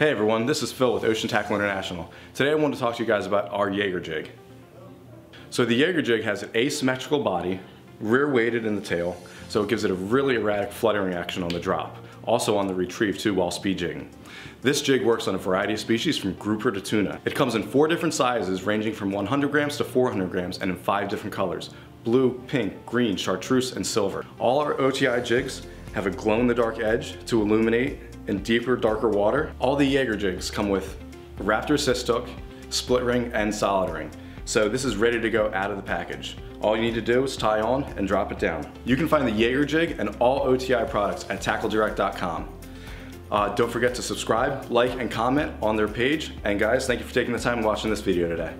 Hey everyone, this is Phil with Ocean Tackle International. Today I want to talk to you guys about our Jager Jig. So the Jager Jig has an asymmetrical body, rear weighted in the tail, so it gives it a really erratic fluttering action on the drop, also on the retrieve too while speed jigging. This jig works on a variety of species from grouper to tuna. It comes in 4 different sizes ranging from 100 grams to 400 grams and in 5 different colors: blue, pink, green, chartreuse, and silver. All our OTI jigs have a glow-in-the-dark edge to illuminate in deeper, darker water. All the Jager jigs come with Raptor assist hook, split ring, and solid ring. So this is ready to go out of the package. All you need to do is tie on and drop it down. You can find the Jager jig and all OTI products at TackleDirect.com. Don't forget to subscribe, like, and comment on their page. And guys, thank you for taking the time watching this video today.